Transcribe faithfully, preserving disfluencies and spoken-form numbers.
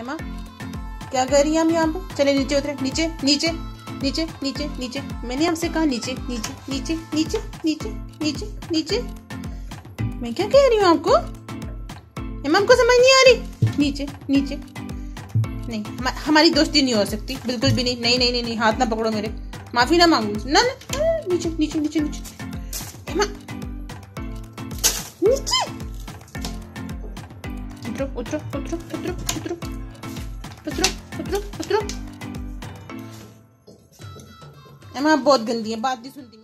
एमा क्या कर रही है हम यहाँ पर? चले नीचे उतरे, नीचे नीचे नीचे नीचे नीचे। मैंने हमसे कहा नीचे नीचे नीचे नीचे नीचे नीचे नीचे। मैं क्या कह रही हूँ आपको? एमा हमको समझ नहीं आ रही। नीचे नीचे नहीं, हमारी दोस्ती नहीं हो सकती, बिल्कुल भी नहीं। नहीं नहीं नहीं, नहीं हाथ ना पकड़ो मेरे, माफी ना मांगू ना, ना। नीचे नीचे नीचे नीचे एमा नीचे। उतरो उतरो उतरो उतरो उतरो उतरो उतरो उतरो। एमा बहुत गंदी है, बात नहीं सुनती।